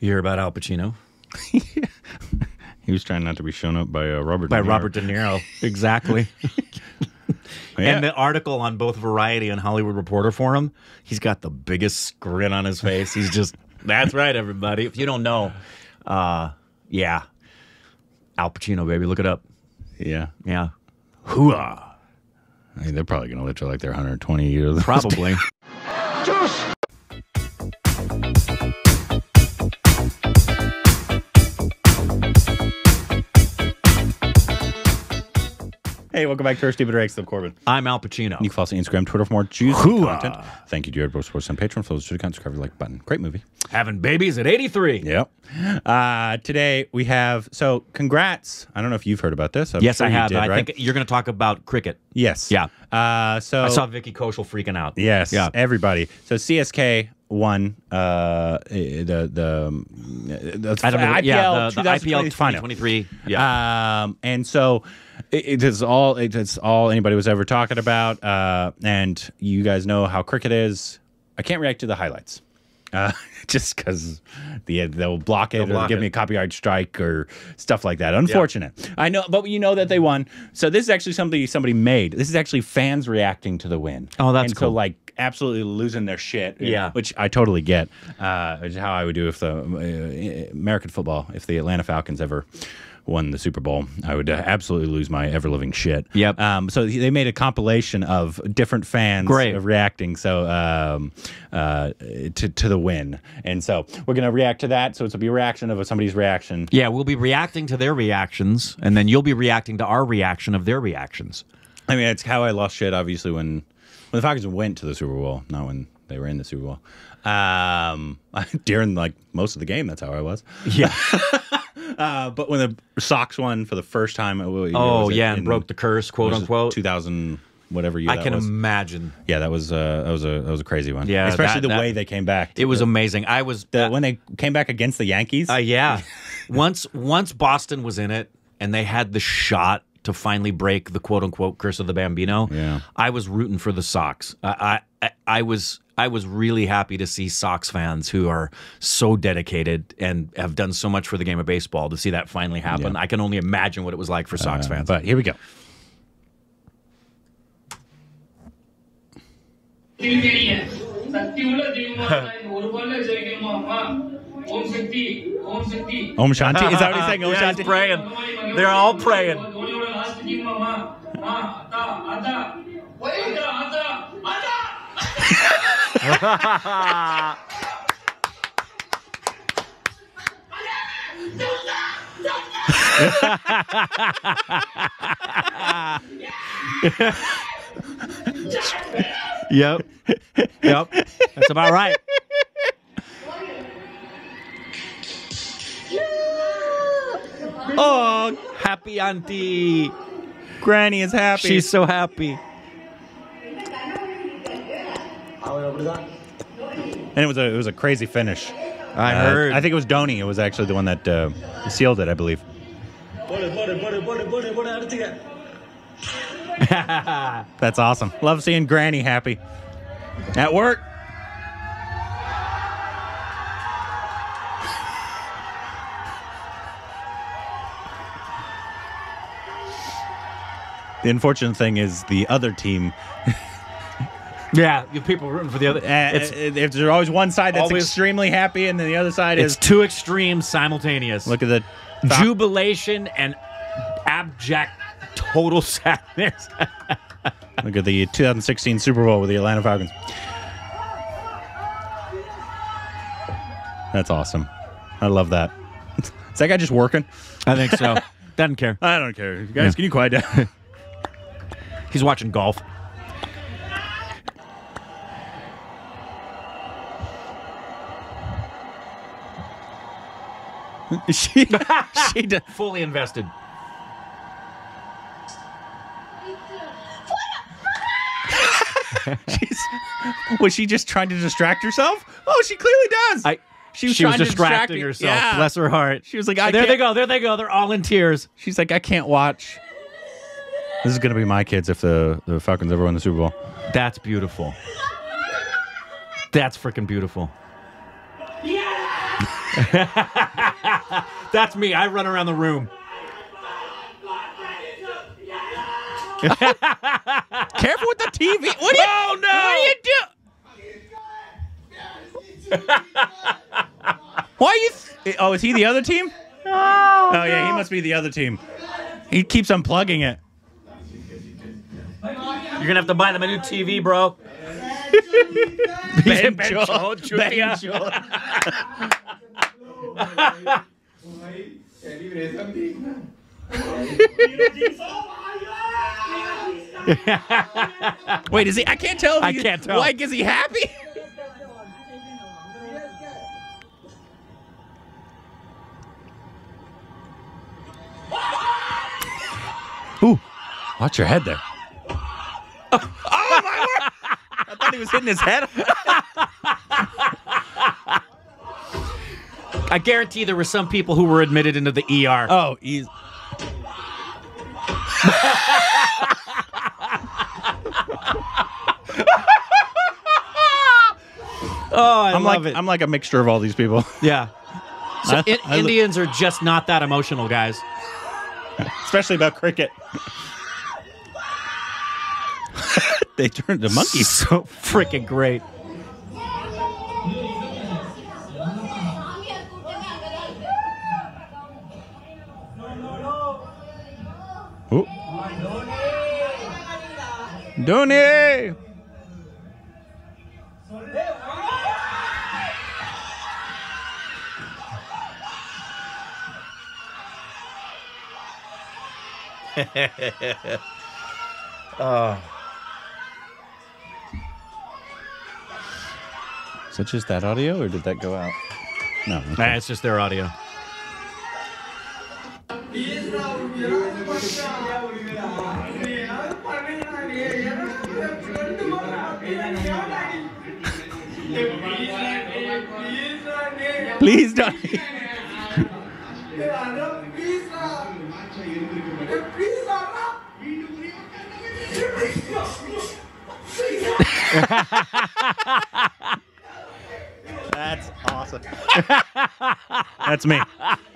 You hear about Al Pacino? He was trying not to be shown up by Robert De Niro. Exactly. Yeah. And the article on both Variety and Hollywood Reporter for him, he's got the biggest grin on his face. He's just, that's right, everybody. If you don't know, yeah, Al Pacino, baby, look it up. Yeah. Yeah. Hooah. I mean, they're probably going to let you like they're 120 years. Probably. Juice. Hey, welcome back to Our Stupid Reactions. I'm Corbin. I'm Al Pacino. You can follow us on Instagram, Twitter for more juicy content. Thank you to your Sports on Patreon for those two accounts. Subscribe to the like button. Great movie. Having babies at 83. Yep. Today we have, so congrats. I don't know if you've heard about this. Yes, I have. I think you're going to talk about cricket. Yes. Yeah. So I saw Vicky Koshal freaking out. Yes. Yeah. Everybody. So CSK won the IPL 2023. Yeah. And so it's all anybody was ever talking about. And you guys know how cricket is. I can't react to the highlights. Just because they'll block it or give me a copyright strike or stuff like that. Unfortunate. Yeah. I know, but you know that they won. So this is actually something somebody made. This is actually fans reacting to the win. Oh, that's cool. So like absolutely losing their shit. Yeah. Which I totally get. Which is how I would do if the American football, if the Atlanta Falcons ever won the Super Bowl, I would absolutely lose my ever-living shit. Yep. So they made a compilation of different fans reacting to the win. And so we're going to react to that. So it's going to be a reaction of somebody's reaction. Yeah, we'll be reacting to their reactions, and then you'll be reacting to our reaction of their reactions. I mean, it's how I lost shit, obviously, when the Falcons went to the Super Bowl, not when they were in the Super Bowl. During, like, most of the game, that's how I was. Yeah. But when the Sox won for the first time, and broke the curse, quote unquote, 2000 whatever year. I can imagine. Yeah, that was a crazy one. Yeah, especially the way they came back. It was amazing. When they came back against the Yankees. Yeah, once Boston was in it and they had the shot to finally break the quote unquote curse of the Bambino. Yeah, I was rooting for the Sox. I was really happy to see Sox fans who are so dedicated and have done so much for the game of baseball to see that finally happen. Yeah. I can only imagine what it was like for Sox fans. But here we go. Om Shanti? Is that what he's saying? Om Shanti? He's praying. They're all praying. Yep. That's about right. Oh, happy auntie. Granny is happy. She's so happy. And it was a crazy finish. I heard. I think it was Dhoni. It was actually the one that sealed it, I believe. That's awesome. Love seeing Granny happy. At work. The unfortunate thing is the other team. Yeah, you people rooting for the other. If there's always one side that's extremely happy, and then the other side is two extremes simultaneous. Look at the jubilation and abject total sadness. Look at the 2016 Super Bowl with the Atlanta Falcons. That's awesome. I love that. Is that guy just working? I think so. Doesn't care. I don't care. You guys, can you quiet down? He's watching golf. She fully invested. Was she just trying to distract herself? Oh, she clearly does. She was distracting herself. Yeah. Bless her heart. She was like, "There they go. They're all in tears." She's like, "I can't watch. This is gonna be my kids if the Falcons ever win the Super Bowl." That's beautiful. That's freaking beautiful. Yeah. That's me. I run around the room. Careful with the TV. What do you? Oh no! What do you do? Why are you? Oh, is he the other team? Oh, no. Yeah, he must be the other team. He keeps unplugging it. You're gonna have to buy them a new TV, bro. Wait, is he? I can't tell. I can't tell. Like, is he happy? Ooh, watch your head there. Oh my word! I thought he was hitting his head. I guarantee there were some people who were admitted into the ER. Oh, he's... Oh, I love it. I'm like a mixture of all these people. Yeah. So Indians are just not that emotional, guys. Especially about cricket. They turned the monkeys so freaking great. Ooh. Dhoni! Is that just that audio, or did that go out? No, okay. Nah, it's just their audio. Please don't. That's awesome. That's me.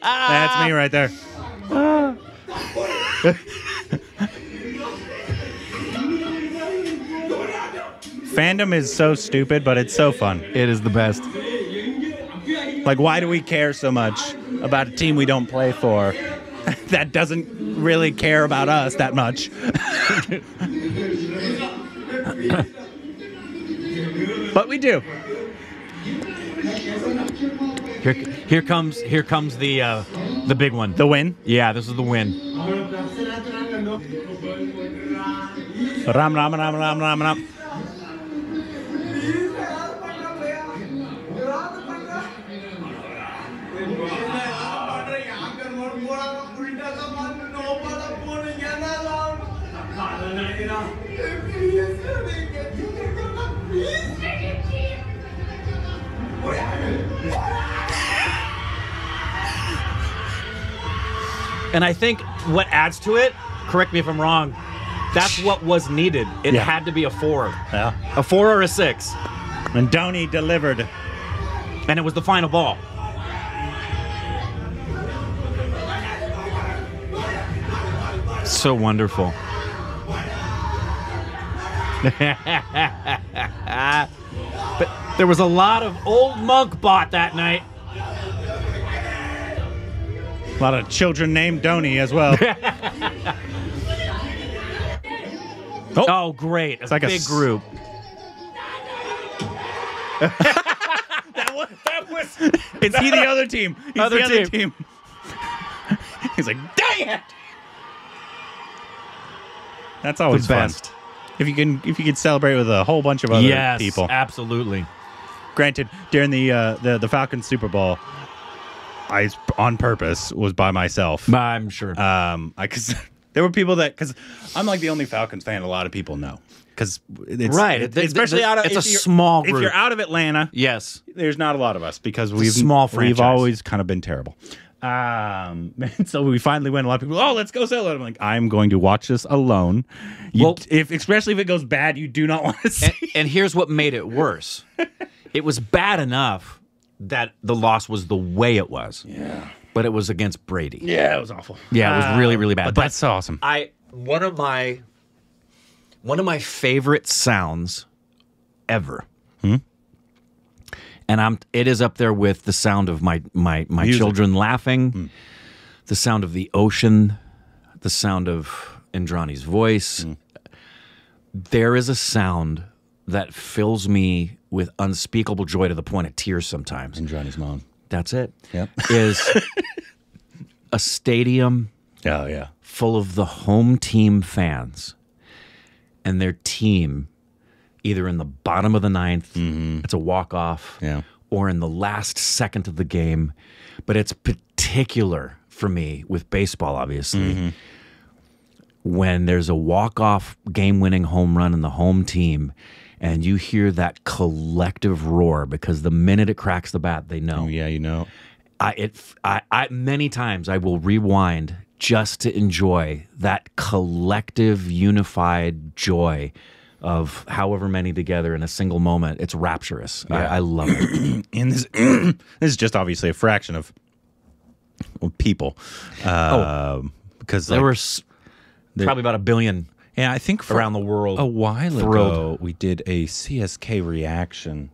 That's me right there. Fandom is so stupid, but it's so fun. It is the best. Like, why do we care so much about a team we don't play for that doesn't really care about us that much? But we do. Here comes the big one. The win? Yeah, this is the win. Ram, ram, ram, ram, ram, ram. And I think what adds to it, correct me if I'm wrong, that's what was needed. It had to be a four. Yeah. A four or a six. And Dhoni delivered. And it was the final ball. So wonderful. But there was a lot of old monk bot that night. A lot of children named Dhoni as well. Oh, great. It's like a big group. that was Is he the other team? He's the other team. He's like, dang it! That's always the best. Fun. If you can celebrate with a whole bunch of other people. Yes, absolutely. Granted, during the Falcons Super Bowl, I on purpose was by myself. I'm sure. Because there were people that I'm like the only Falcons fan a lot of people know. Because especially out of it's a small group. If you're out of Atlanta, yes, there's not a lot of us because we've always kind of been terrible. And so we finally went. A lot of people, oh, let's go celebrate. I'm like, I'm going to watch this alone. Well, especially if it goes bad, you do not want to see. And here's what made it worse: it was bad enough that the loss was the way it was. Yeah. But it was against Brady. Yeah, it was awful. Yeah, it was really, really bad. But that's awesome. One of my favorite sounds ever. Hmm? And it is up there with the sound of my children laughing, the sound of the ocean, the sound of Indrani's voice. Mm. There is a sound that fills me with unspeakable joy to the point of tears sometimes. Indrani's mom. That's it. Yep. Is a stadium full of the home team fans and their team either in the bottom of the ninth, it's a walk-off, or in the last second of the game. But it's particular for me with baseball, obviously, when there's a walk-off game-winning home run in the home team and you hear that collective roar, because the minute it cracks the bat, they know. Oh, yeah, you know. Many times I will rewind just to enjoy that collective, unified joy of however many together in a single moment. It's rapturous. Yeah. I love it. And this is just obviously a fraction of people. Because there were probably about 1 billion. Yeah, I think around the world. A while ago, we did a CSK reaction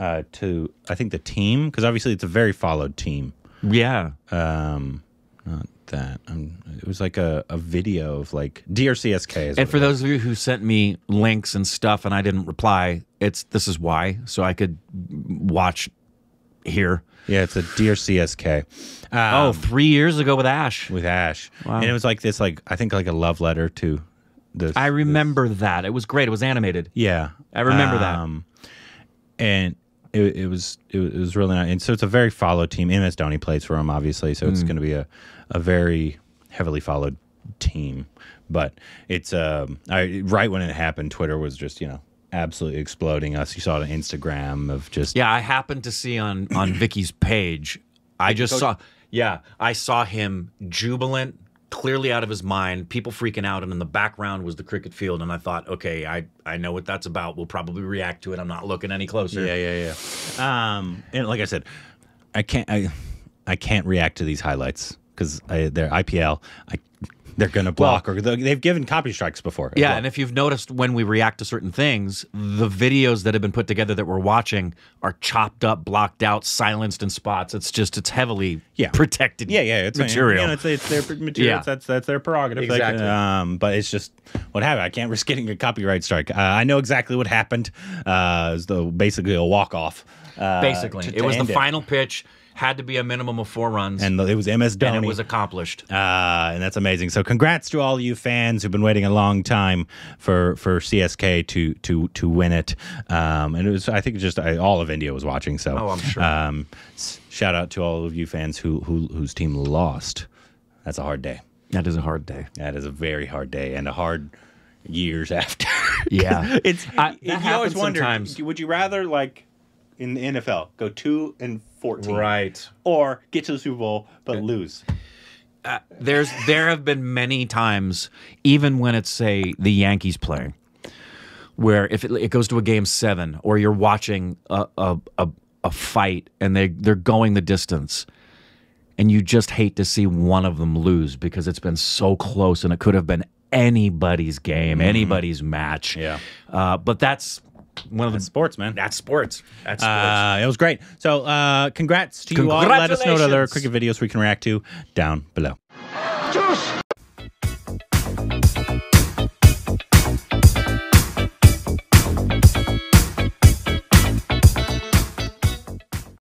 to, I think, the team, because obviously it's a very followed team. Yeah. Not that. It was like a video of like Dear CSK. And for those of you who sent me links and stuff and I didn't reply, this is why, so I could watch here. Yeah, it's a Dear CSK. 3 years ago with Ash. With Ash. Wow. And it was like this, like I think like a love letter to this. I remember that. It was great. It was animated. Yeah. I remember that. And it was really nice. And so it's a very followed team. MS Dhoni plays for him, obviously, so it's going to be a very heavily followed team. But it's right when it happened, Twitter was just, absolutely exploding us. You saw it on Instagram of just... Yeah, I happened to see on Vicky's page. I saw him jubilant, clearly out of his mind, people freaking out, and in the background was the cricket field, and I thought, okay, I know what that's about. We'll probably react to it. I'm not looking any closer. Yeah. And like I said, I can't react to these highlights because they're IPL. They're going to block, or they've given copy strikes before. Yeah, well. And if you've noticed, when we react to certain things, the videos that have been put together that we're watching are chopped up, blocked out, silenced in spots. It's heavily protected. Yeah, it's material. It's their material. Yeah. That's their prerogative. Exactly. Like, but it's just what happened. I can't risk getting a copyright strike. I know exactly what happened. It was basically a walk off. Basically, it was the final pitch. Had to be a minimum of 4 runs. And it was MS Dhoni. And it was accomplished. And that's amazing. So congrats to all you fans who've been waiting a long time for CSK to win it. And it was, I think, just all of India was watching. So, I'm sure. Shout out to all of you fans whose team lost. That's a hard day. That is a hard day. That is a very hard day, and a hard years after. Yeah. You always wonder, sometimes. Would you rather, like, in the NFL, go 2-14, right, or get to the Super Bowl but lose? There have been many times, even when it's say the Yankees playing, where if it goes to a Game 7, or you're watching a fight and they're going the distance, and you just hate to see one of them lose because it's been so close and it could have been anybody's game, anybody's match. Yeah, but that's. One of the sports, man. That's sports. That's sports. It was great. So, congrats to you all. Let us know to other cricket videos we can react to down below. Juice.